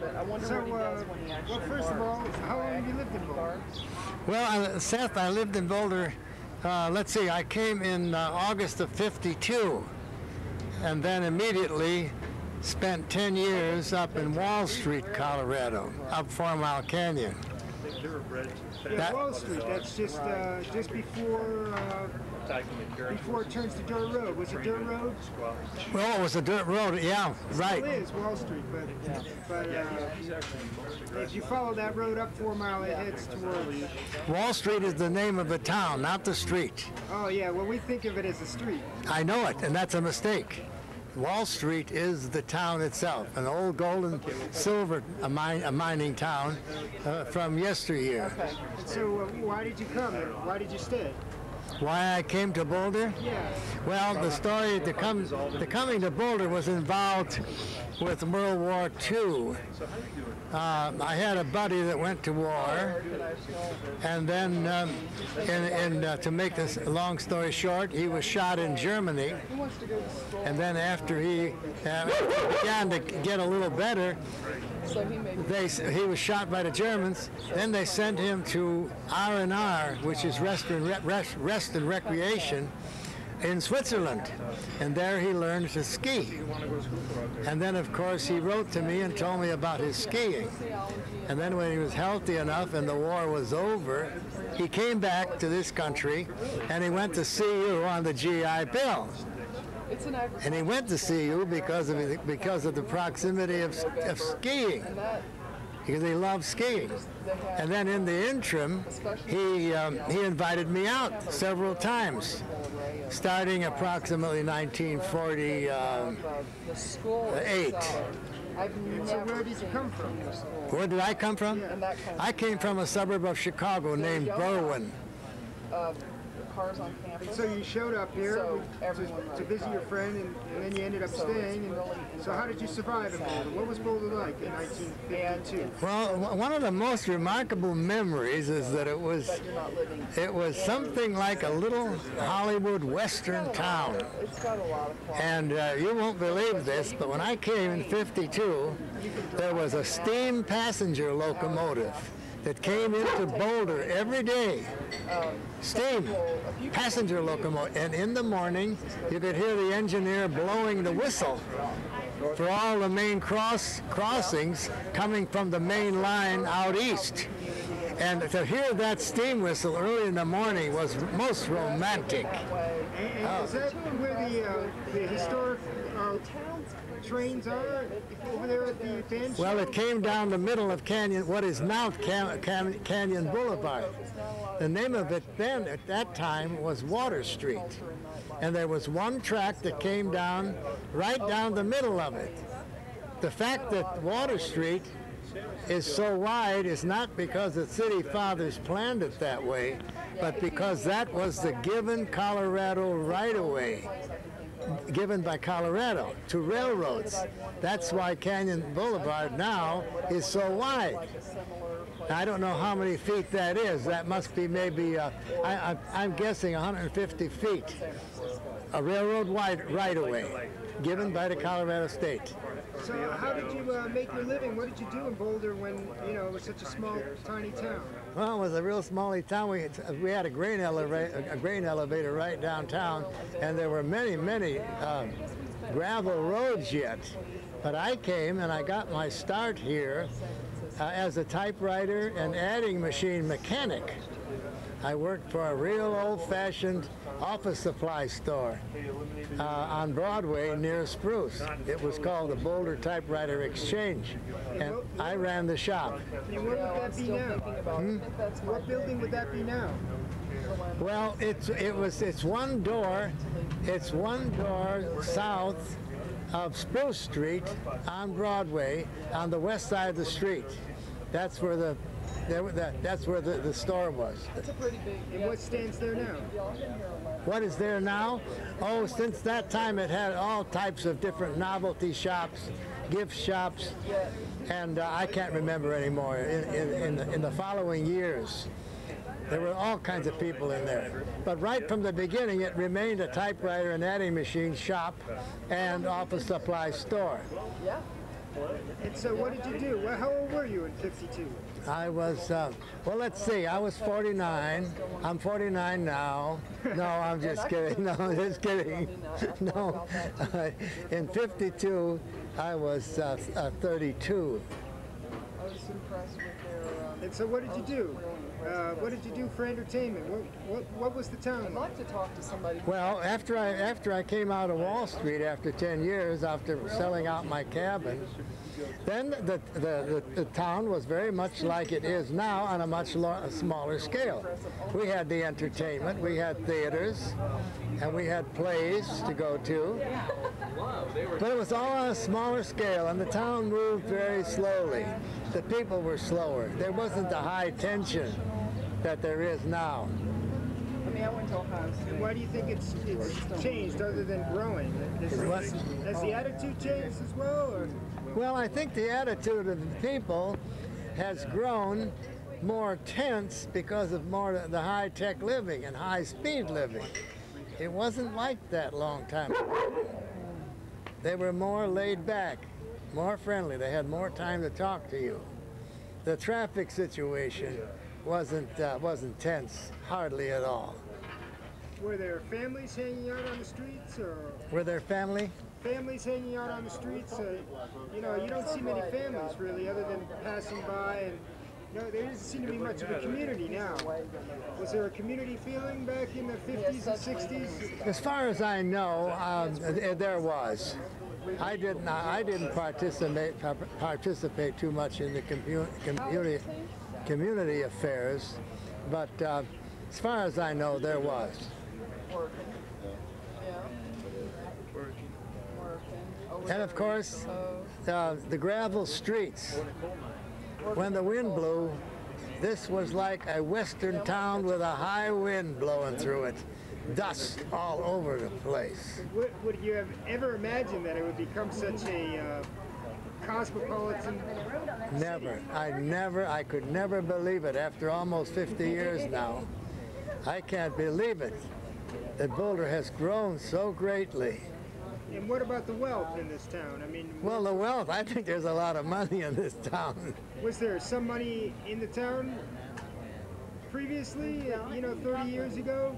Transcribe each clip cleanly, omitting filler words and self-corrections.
But I wonder what he does when he actually how long have you lived in Boulder? Well, Seth, I lived in Boulder, let's see, I came in August of '52, and then immediately spent 10 years up in Wall Street, Colorado, up 4 Mile Canyon. Yeah, Wall Street, that's just before it turns to dirt road. Was it dirt road? Well, it was a dirt road, yeah, right. It is Wall Street, but if you follow that road up 4 Mile, it heads towards... Wall Street is the name of the town, not the street. Oh, yeah, well, we think of it as a street. I know it, and that's a mistake. Wall Street is the town itself, an old gold and silver mining town from yesteryear. Okay. So why did you come? Why did you stay? Why I came to Boulder? Yeah. Well, the story, the coming to Boulder was involved with World War II. I had a buddy that went to war, and then to make this long story short, he was shot in Germany, and then after he began to get a little better, he was shot by the Germans. Then they sent him to R&R, which is rest and recreation, in Switzerland, and there he learned to ski. And then, of course, he wrote to me and told me about his skiing. And then when he was healthy enough and the war was over, he came back to this country, and he went to CU on the GI Bill. And he went to CU because of the proximity of skiing, because he loved skiing. And then in the interim, he invited me out several times, starting approximately 1948. So where did you come from? Where did I come from? I came from a suburb of Chicago named Berwyn. So you showed up here to visit your friend, and then you ended up staying. And so how did you survive in Boulder? What was Boulder like in 1952? Well, one of the most remarkable memories is that it was something like a little Hollywood Western town. And you won't believe this, but when I came in '52, there was a steam passenger locomotive that came into Boulder every day, steam, passenger locomotive. And in the morning, you could hear the engineer blowing the whistle for all the main crossings coming from the main line out east. And to hear that steam whistle early in the morning was most romantic. And is that where the historic trains are over there at the bench? Well, it came down the middle of Canyon, what is now Canyon Boulevard. The name of it then, at that time, was Water Street. And there was one track that came down, right down the middle of it. The fact that Water Street is so wide is not because the city fathers planned it that way, but because that was the given Colorado right-of-way, given by Colorado to railroads. That's why Canyon Boulevard now is so wide. I don't know how many feet that is. That must be maybe, I'm guessing 150 feet, a railroad wide right-of-way given by the Colorado State. So how did you make your living? What did you do in Boulder when, you know, it was such a small, tiny town? Well, it was a real smally town. We had a grain elevator right downtown, and there were many gravel roads yet. But I came and I got my start here as a typewriter and adding machine mechanic. I worked for a real old-fashioned office supply store on Broadway near Spruce. It was called the Boulder Typewriter Exchange, and I ran the shop. And what would that be now? What building would that be now? Well, it's one door south of Spruce Street on Broadway, on the west side of the street. That's where the store was. That's a pretty big. And what stands there now? What is there now? Oh, since that time it had all types of different novelty shops, gift shops, and I can't remember anymore. In the following years, there were all kinds of people in there. But right from the beginning, it remained a typewriter and adding machine shop and office supply store. And so what did you do? Well, how old were you in 52? I was, well, let's see, I was 49. I'm 49 now. No, I'm just kidding. No, I'm just kidding. No. In 52, I was 32. I was impressed with their... And so what did you do? What did you do for entertainment? What was the town? I'd like to talk to somebody. Well, after I came out of Wall Street after 10 years, after selling out my cabin, then the town was very much like it is now on a much smaller scale. We had the entertainment, we had theaters, and we had plays to go to. But it was all on a smaller scale, and the town moved very slowly. The people were slower. There wasn't the high tension that there is now. I mean, I went to Ohio State. And why do you think it's changed other than growing? Has the attitude changed as well? Or? Well, I think the attitude of the people has grown more tense because of more the high-tech living and high-speed living. It wasn't like that long time ago. They were more laid back, more friendly. They had more time to talk to you. The traffic situation wasn't tense, hardly at all. Were there families hanging out on the streets, or? Were there families hanging out on the streets? You know, you don't see many families really, other than passing by, and you know, there doesn't seem to be much of a community now. Was there a community feeling back in the 50s and 60s? As far as I know, there was. I didn't participate too much in the community affairs, but as far as I know, there was. And of course, the gravel streets. When the wind blew, this was like a western town with a high wind blowing through it. Dust all over the place. Would you have ever imagined that it would become such a cosmopolitan? Never. I could never believe it after almost 50 years now. I can't believe it, that Boulder has grown so greatly. And what about the wealth in this town? I mean, well, the wealth, I think there's a lot of money in this town. Was there some money in the town previously, you know, 30 years ago?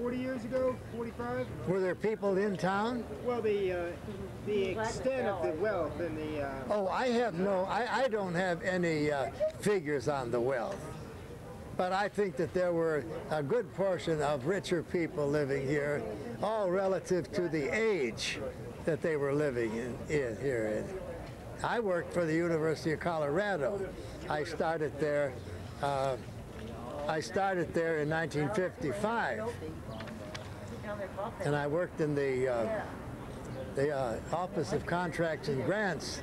40 years ago, 45. Were there people in town? Well, the extent of the wealth and the. Oh, I don't have any figures on the wealth, but I think that there were a good portion of richer people living here, all relative to the age that they were living in here. And I worked for the University of Colorado. I started there. I started there in 1955, and I worked in the Office of Contracts and Grants,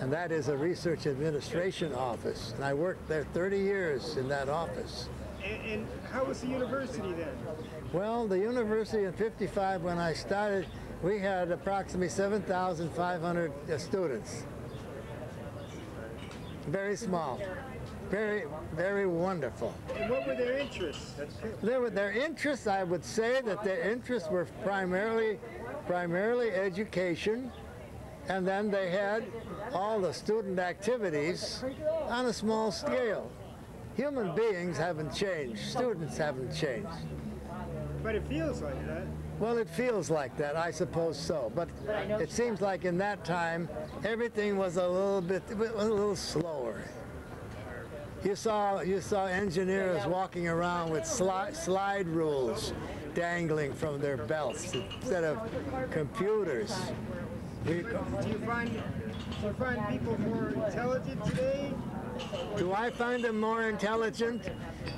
and that is a research administration office, and I worked there 30 years in that office. And how was the university then? Well, the university in 55, when I started, we had approximately 7,500 students. Very small. Very, very wonderful. And what were their interests? Their interests, I would say that their interests were primarily education, and then they had all the student activities on a small scale. Human beings haven't changed. Students haven't changed. But it feels like that. Well, it feels like that, I suppose so. But it seems like in that time, everything was a little slower. You saw engineers walking around with slide rules dangling from their belts instead of computers. Do you find people more intelligent today? Do I find them more intelligent?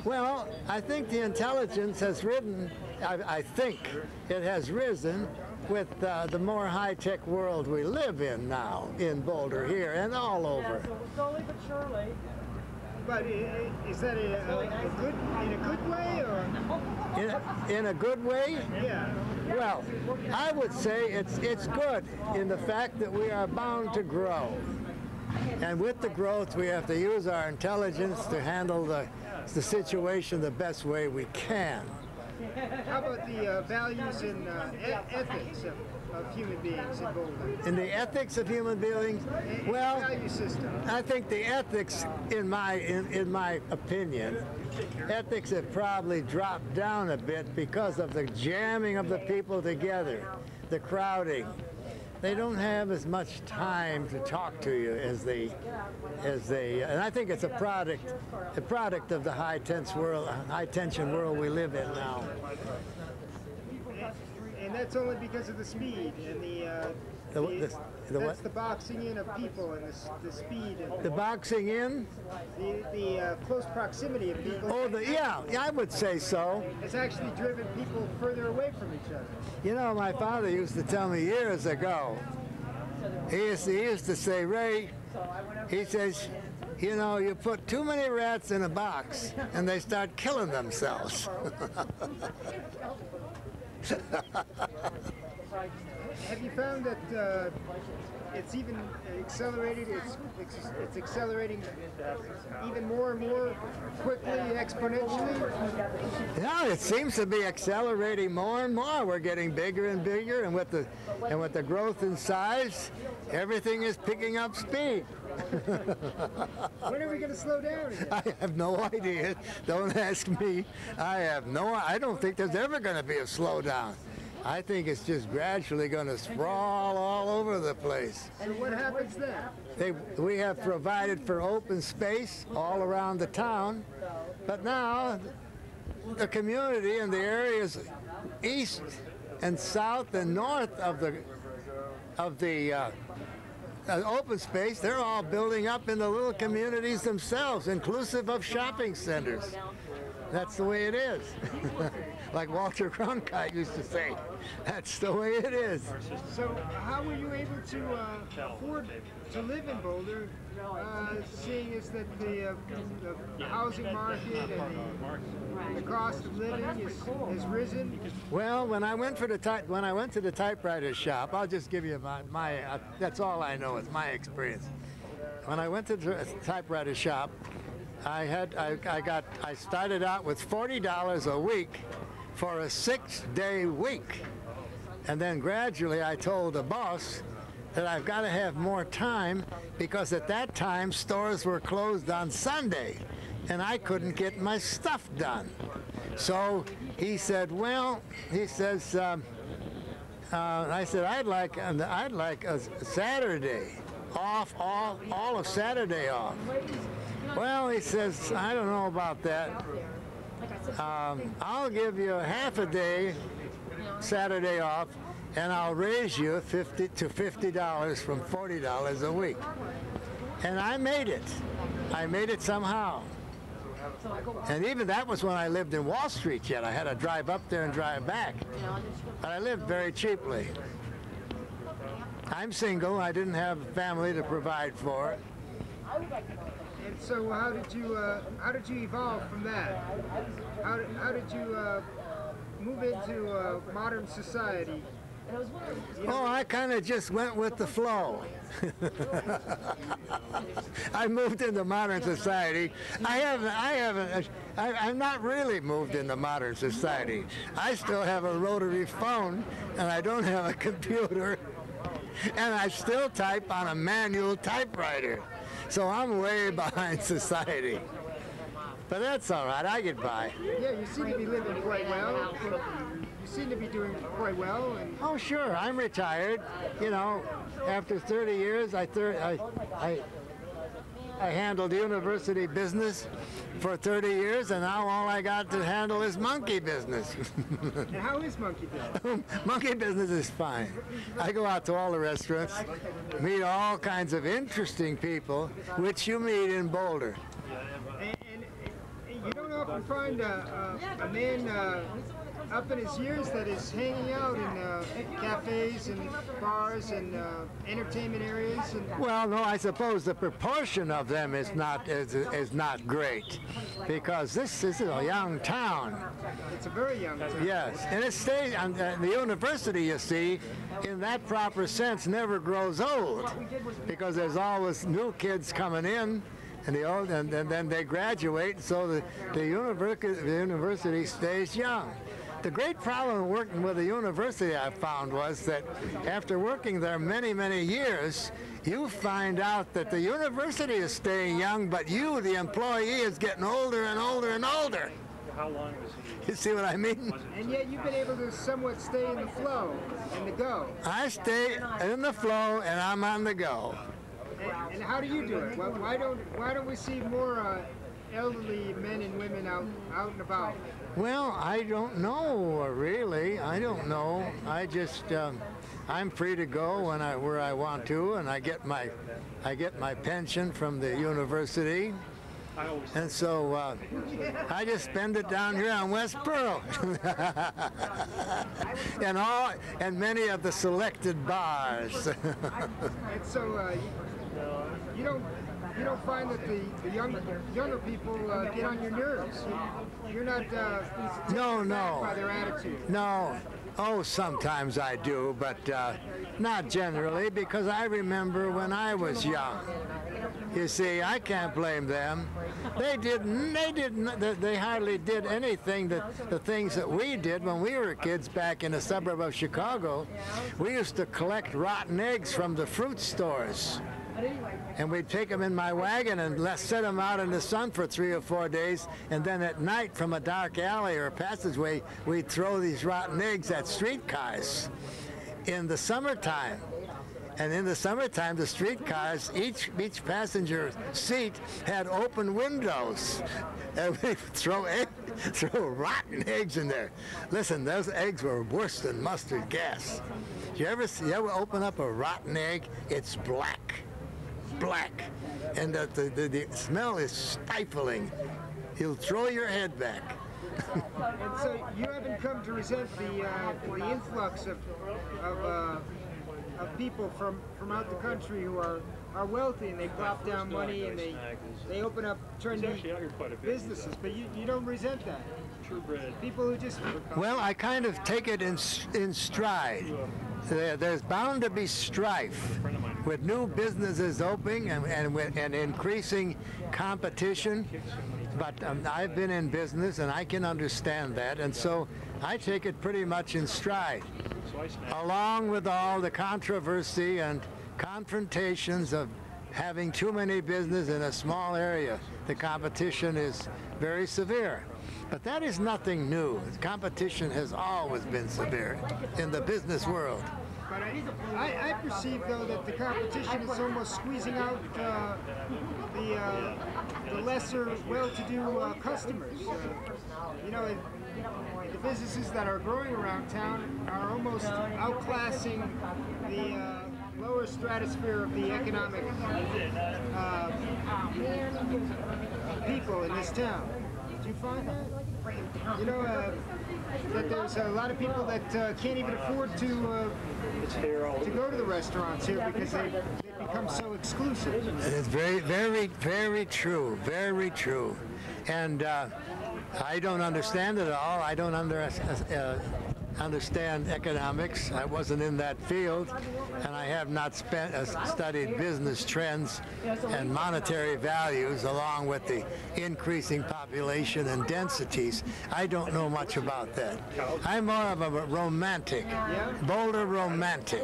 Well, I think the intelligence has risen. I think it has risen with the more high-tech world we live in now in Boulder here and all over. Slowly but surely. But is that in a good way? Yeah. Well, I would say it's good in the fact that we are bound to grow. And with the growth, we have to use our intelligence to handle the situation the best way we can. How about the values and ethics? of human beings in Boulder. And the ethics of human beings? Well, value system. I think the ethics, in my opinion, ethics have probably dropped down a bit because of the jamming of the people together, the crowding. They don't have as much time to talk to you as they, and I think it's a product of the high tension world we live in now. And that's only because of the speed and the boxing in of people and the speed. And the boxing in? The close proximity of people. Oh, yeah, I would say so. It's actually driven people further away from each other. You know, my father used to tell me years ago, he used to say, Ray, he says, you know, you put too many rats in a box and they start killing themselves. Have you found that it's even accelerated? It's accelerating even more and more quickly, exponentially. Yeah, it seems to be accelerating more and more. We're getting bigger and bigger, and with the growth in size, everything is picking up speed. When are we going to slow down again? I have no idea. Don't ask me. I don't think there's ever going to be a slowdown. I think it's just gradually going to sprawl all over the place. So what happens then? We have provided for open space all around the town, but now the community and the areas east and south and north of the open space, they're all building up in the little communities themselves, inclusive of shopping centers. That's the way it is. Like Walter Cronkite used to say, that's the way it is. So how were you able to afford to live in Boulder, seeing as that the housing market and the cost of living has risen? Well, when I went to the typewriter shop, I'll just give you my that's all I know, it's my experience. When I went to the typewriter shop, I started out with $40 a week for a 6-day week. And then gradually I told the boss that I've got to have more time because at that time stores were closed on Sunday and I couldn't get my stuff done. So he said, well, he says, I said, I'd like a Saturday off, all of Saturday off. Well, he says, I don't know about that. I'll give you half a day Saturday off, and I'll raise you $50 from $40 a week. And I made it. I made it somehow. And even that was when I lived in Wall Street yet. I had to drive up there and drive back. But I lived very cheaply. I'm single. I didn't have a family to provide for. And so how did you evolve from that? How did you move into modern society? Oh, I kind of just went with the flow. I moved into modern society. I'm not really moved into modern society. I still have a rotary phone and I don't have a computer and I still type on a manual typewriter. So I'm way behind society. But that's all right, I get by. Yeah, you seem to be living quite well. You seem to be doing quite well. And oh, sure, I'm retired. You know, after 30 years, I handled university business for 30 years, and now all I got to handle is monkey business. And how is monkey business? Monkey business is fine. I go out to all the restaurants, meet all kinds of interesting people, which you meet in Boulder. And you don't often find a man up in his years that is hanging out in cafes and bars and entertainment areas. And well, no, I suppose the proportion of them is not great, because this is a young town. It's a very young town. Yes, and it stays. The university, you see, in that proper sense, never grows old, because there's always new kids coming in. And the old, and then they graduate, so the university stays young. The great problem working with the university I found was that after working there many, many years, you find out that the university is staying young, but you, the employee, is getting older and older and older. How long was he? You see what I mean? And yet you've been able to somewhat stay in the flow and the go. I stay in the flow and I'm on the go. And how do you do it? Why don't we see more elderly men and women out and about? Well, I don't know really. I don't know. I just I'm free to go when where I want to, and I get my pension from the university. And so I just spend it down here on West Pearl, and many of the selected bars. And so you don't find that the younger people get on your nerves. You're not no by their attitude. No. Oh, sometimes I do, but not generally, because I remember when I was young. You see, I can't blame them. They hardly did anything that the things that we did when we were kids back in the suburb of Chicago. We used to collect rotten eggs from the fruit stores. And we'd take them in my wagon and set them out in the sun for 3 or 4 days, and then at night from a dark alley or passageway, we'd throw these rotten eggs at streetcars in the summertime. And in the summertime, the streetcars, each passenger seat had open windows, and we throw rotten eggs in there. Listen, those eggs were worse than mustard gas. You ever open up a rotten egg? It's black, and the smell is stifling. You'll throw your head back. And so you haven't come to resent the influx of people from out the country who are wealthy, and they plop down money and they open up trendy businesses, but you don't resent that. People who just... Well, I kind of take it in stride. There's bound to be strife with new businesses opening and increasing competition, but I've been in business and I can understand that, and so I take it pretty much in stride, along with all the controversy and confrontations of having too many business in a small area. The competition is very severe. But that is nothing new. Competition has always been severe in the business world. But I perceive, though, that the competition is almost squeezing out the lesser, well-to-do customers. You know, the businesses that are growing around town are almost outclassing the lower stratosphere of the economic people in this town. You find that? You know that there's a lot of people that can't even afford to go to the restaurants here because they become so exclusive. It's very, very, very true. Very true. And I don't understand it all. I don't understand economics. I wasn't in that field, and I have not studied business trends and monetary values along with the increasing population and densities. I don't know much about that. I'm more of a romantic, Boulder romantic.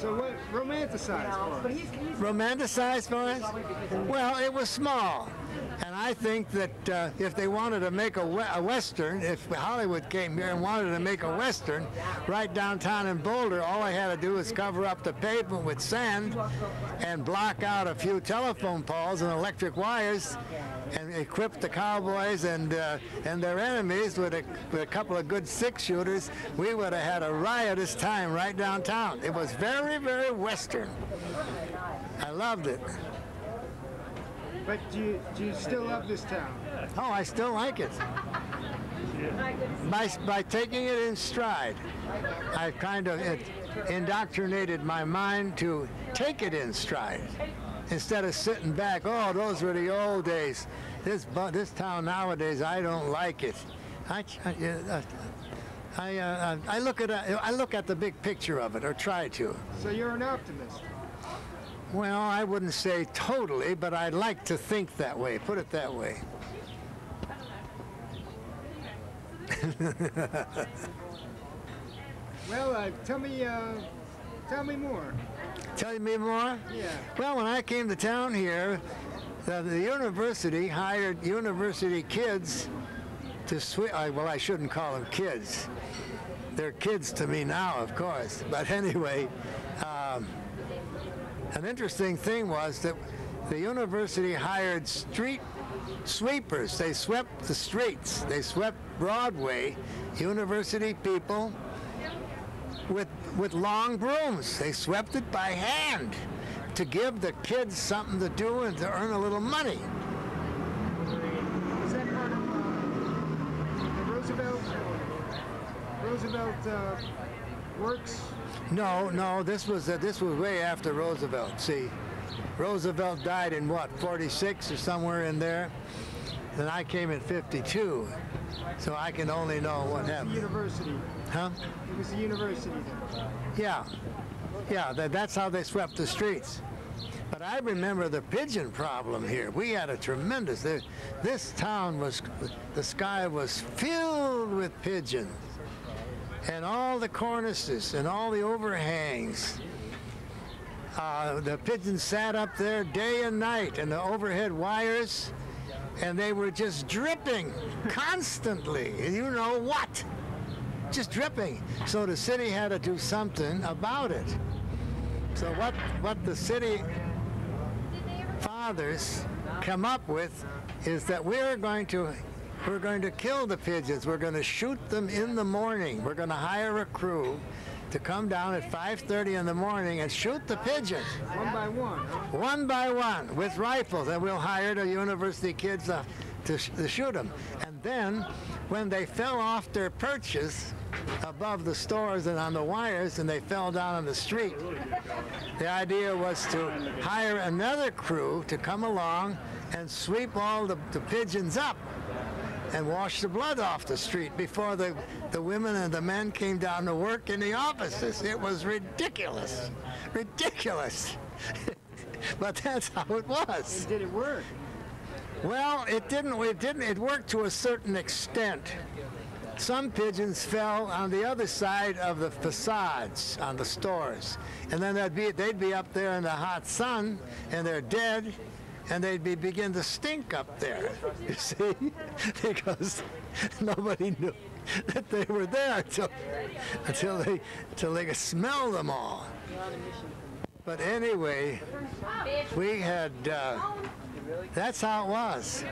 So what romanticized for us? Romanticized for us? Well, it was small. And I think that if they wanted to make a Western, if Hollywood came here and wanted to make a Western right downtown in Boulder, all they had to do was cover up the pavement with sand and block out a few telephone poles and electric wires and equip the cowboys and their enemies with a couple of good six-shooters. We would have had a riotous time right downtown. It was very, very Western. I loved it. But do you still love this town? Oh, I still like it. By taking it in stride, I've kind of indoctrinated my mind to take it in stride. Instead of sitting back, oh, those were the old days. This town nowadays, I don't like it. I look at the big picture of it, or try to. So you're an optimist. Well, I wouldn't say totally, but I'd like to think that way, put it that way. Well, tell me more. Tell me more? Yeah. Well, when I came to town here, the university hired university kids to sweep. Well, I shouldn't call them kids. They're kids to me now, of course. But anyway, an interesting thing was that the university hired street sweepers. They swept the streets. They swept Broadway. University people with long brooms. They swept it by hand to give the kids something to do and to earn a little money. Is that part of the Roosevelt works? No, no. This was way after Roosevelt. See, Roosevelt died in what, 46 or somewhere in there. Then I came in 52, so I can only know what happened. University. Huh? It was the university then. Yeah. Yeah, that's how they swept the streets. But I remember the pigeon problem here. We had a tremendous... This town was... The sky was filled with pigeons. And all the cornices and all the overhangs. The pigeons sat up there day and night in the overhead wires, and they were just dripping constantly. You know what? Just dripping. So the city had to do something about it. So what the city fathers come up with is that we're going to kill the pigeons. We're going to shoot them in the morning. We're going to hire a crew to come down at 5:30 in the morning and shoot the pigeons. One by one. One by one with rifles, and we'll hire the university kids to shoot them. And then when they fell off their perches above the stores and on the wires and they fell down on the street, the idea was to hire another crew to come along and sweep all the pigeons up and wash the blood off the street before the women and the men came down to work in the offices. It was ridiculous. Ridiculous. But that's how it was. And did it work? Well, it didn't. It worked to a certain extent. Some pigeons fell on the other side of the facades on the stores. And then they'd be up there in the hot sun, and they're dead, and they'd begin to stink up there, you see, because nobody knew that they were there until they could smell them all. But anyway, we had... that's how it was.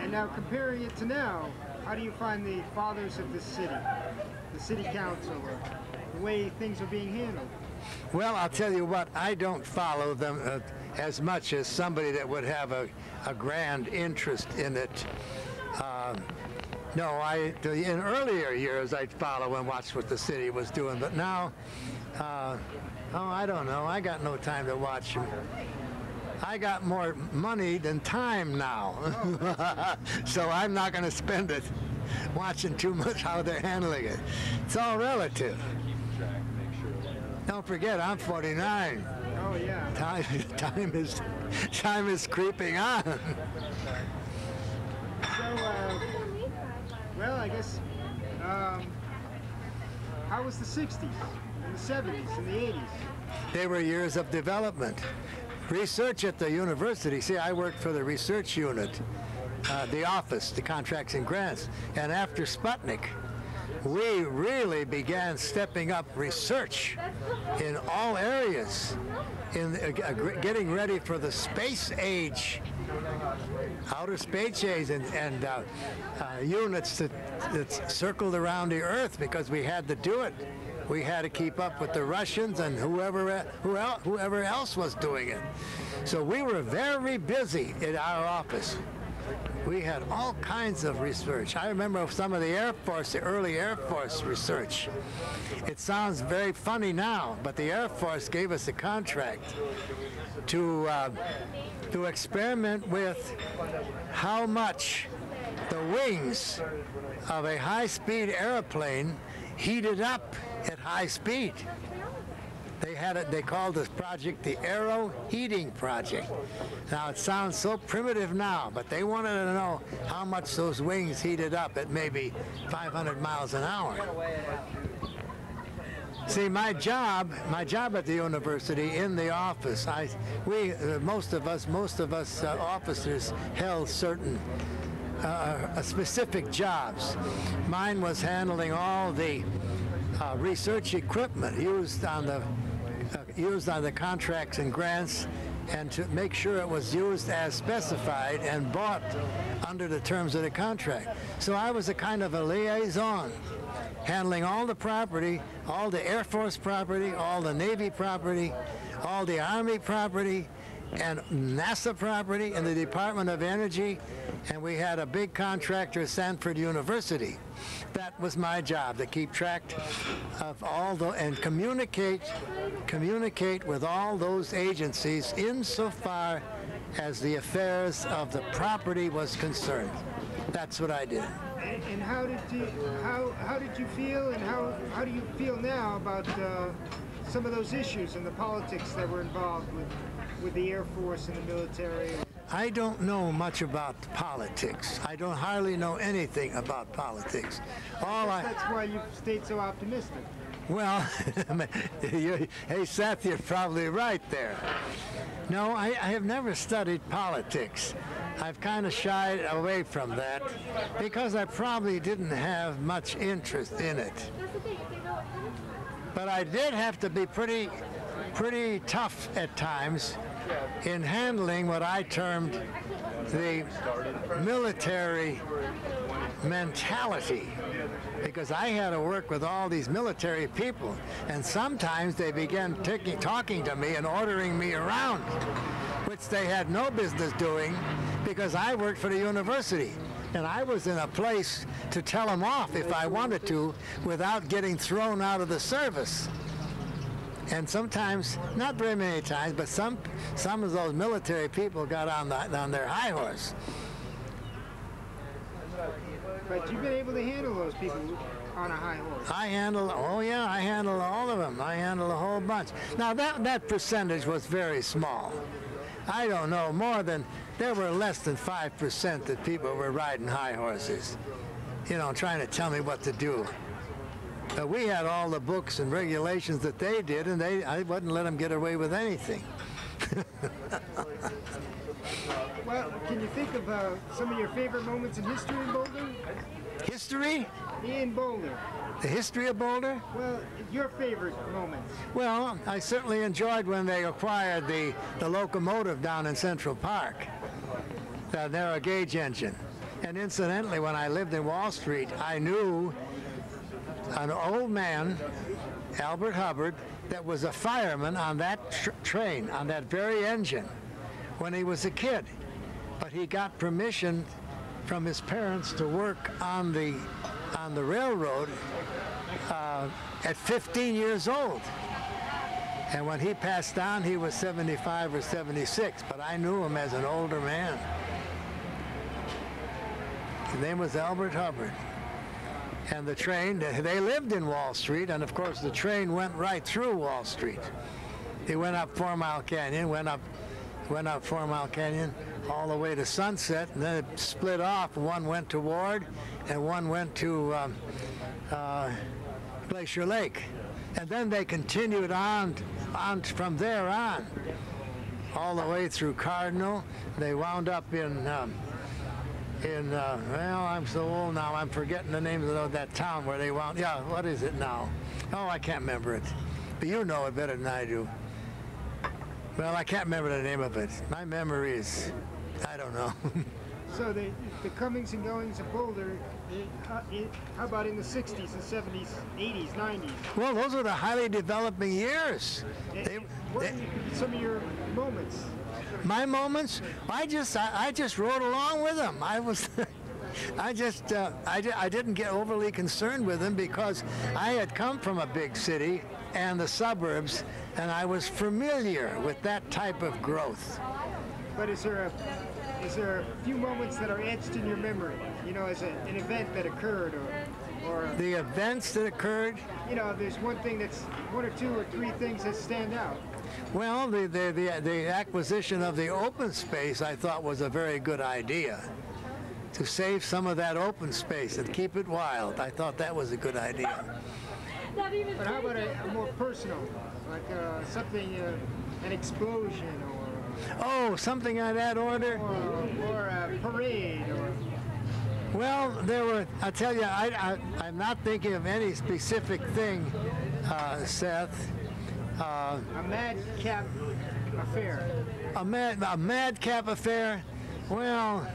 And now comparing it to now, how do you find the fathers of the city council, or the way things are being handled? Well, I'll tell you what, I don't follow them as much as somebody that would have a grand interest in it. No, in earlier years I'd follow and watch what the city was doing, but now, I don't know, I got no time to watch them. I got more money than time now, so I'm not going to spend it watching too much how they're handling it. It's all relative. Don't forget, I'm 49. Oh yeah. Time is creeping on. So, well, I guess, how was the 60s, and the 70s, and the 80s? They were years of development. Research at the university. See, I worked for the research unit, the Office, the Contracts and Grants. And after Sputnik, we really began stepping up research in all areas, in getting ready for the space age, outer space age, and units that circled around the Earth, because we had to do it. We had to keep up with the Russians and whoever else was doing it. So we were very busy in our office. We had all kinds of research. I remember some of the Air Force, the early Air Force research. It sounds very funny now, but the Air Force gave us a contract to experiment with how much the wings of a high-speed airplane heated up at high speed. They had it, they called this project the Aero Heating Project. Now it sounds so primitive now, but they wanted to know how much those wings heated up at maybe 500 miles an hour. See, my job at the university in the office, most of us officers held certain specific jobs. Mine was handling all the research equipment used on the contracts and grants, and to make sure it was used as specified and bought under the terms of the contract. So I was a kind of a liaison, handling all the property, all the Air Force property, all the Navy property, all the Army property, and NASA property, and the Department of Energy, and we had a big contractor, Stanford University. That was my job, to keep track of all the, and communicate with all those agencies insofar as the affairs of the property was concerned. That's what I did. And how did you feel, and how do you feel now about some of those issues and the politics that were involved with the Air Force and the military? I don't know much about politics. I don't hardly know anything about politics. That's why you stayed so optimistic. Well, hey Seth, you're probably right there. No, I have never studied politics. I've kind of shied away from that because I probably didn't have much interest in it. But I did have to be pretty tough at times in handling what I termed the military mentality, because I had to work with all these military people, and sometimes they began talking to me and ordering me around, which they had no business doing, because I worked for the university. And I was in a place to tell them off if I wanted to without getting thrown out of the service. And sometimes, not very many times, but some of those military people got on their high horse. But you've been able to handle those people on a high horse. I handle all of them. I handle a whole bunch. Now that percentage was very small. I don't know, there were less than 5% that people were riding high horses, you know, trying to tell me what to do. But we had all the books and regulations that they did, and I wouldn't let them get away with anything. Well, can you think of some of your favorite moments in history in Boulder? History? In Boulder. The history of Boulder? Well, your favorite moments. Well, I certainly enjoyed when they acquired the locomotive down in Central Park, the narrow gauge engine. And incidentally, when I lived in Wall Street, I knew an old man, Albert Hubbard, that was a fireman on that train, on that very engine, when he was a kid. But he got permission from his parents to work on the railroad at 15 years old. And when he passed on, he was 75 or 76, but I knew him as an older man. His name was Albert Hubbard. And the train, they lived in Wall Street, and of course the train went right through Wall Street. It went up 4 Mile Canyon, went up 4 Mile Canyon all the way to Sunset, and then it split off. One went to Ward, and one went to Glacier Lake. And then they continued on from there on, all the way through Cardinal. They wound up in well, I'm so old now, I'm forgetting the name of that town where they wound, yeah, what is it now? Oh, I can't remember it. But you know it better than I do. Well, I can't remember the name of it. My memory is, I don't know. So the comings and goings of Boulder, how about in the 60s and 70s, 80s, 90s? Well, those were the highly developing years. What were some of your moments? My moments? I just rode along with them. I didn't get overly concerned with them because I had come from a big city and the suburbs, and I was familiar with that type of growth. But is there a few moments that are etched in your memory, you know, as an event that occurred, or the events that occurred? You know, there's one thing that's one or two or three things that stand out. Well, the acquisition of the open space I thought was a very good idea. To save some of that open space and keep it wild, I thought that was a good idea. But how about a more personal, like something, an explosion or? Oh, something of that order? Or a parade or? Well, there were, I'll tell you, I'm not thinking of any specific thing, Seth. A madcap affair. A madcap affair? Well,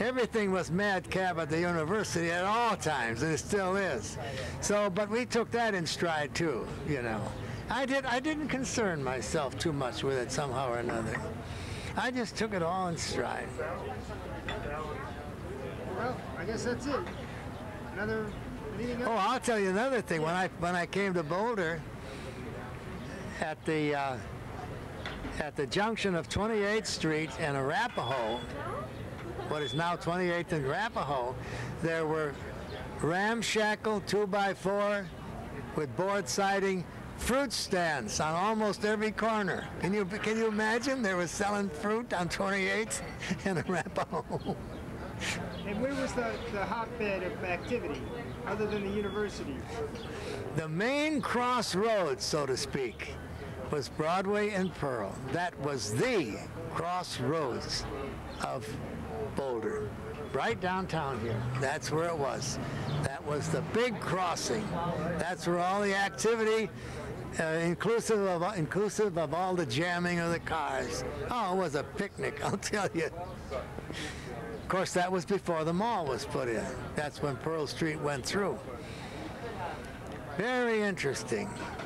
everything was madcap at the university at all times, and it still is. So, but we took that in stride too, you know. I didn't concern myself too much with it somehow or another. I just took it all in stride. Well, I guess that's it. Another meeting up? Oh, I'll tell you another thing. When I came to Boulder, at the junction of 28th Street and Arapahoe, what is now 28th and Arapahoe, there were ramshackle 2x4 with board siding fruit stands on almost every corner. Can you imagine? They were selling fruit on 28th and Arapahoe. And where was the hotbed of activity, other than the university? The main crossroads, so to speak, was Broadway and Pearl. That was the crossroads of Boulder, right downtown here. That's where it was. That was the big crossing. That's where all the activity, inclusive of all the jamming of the cars. Oh, it was a picnic, I'll tell you. Of course, that was before the mall was put in. That's when Pearl Street went through. Very interesting.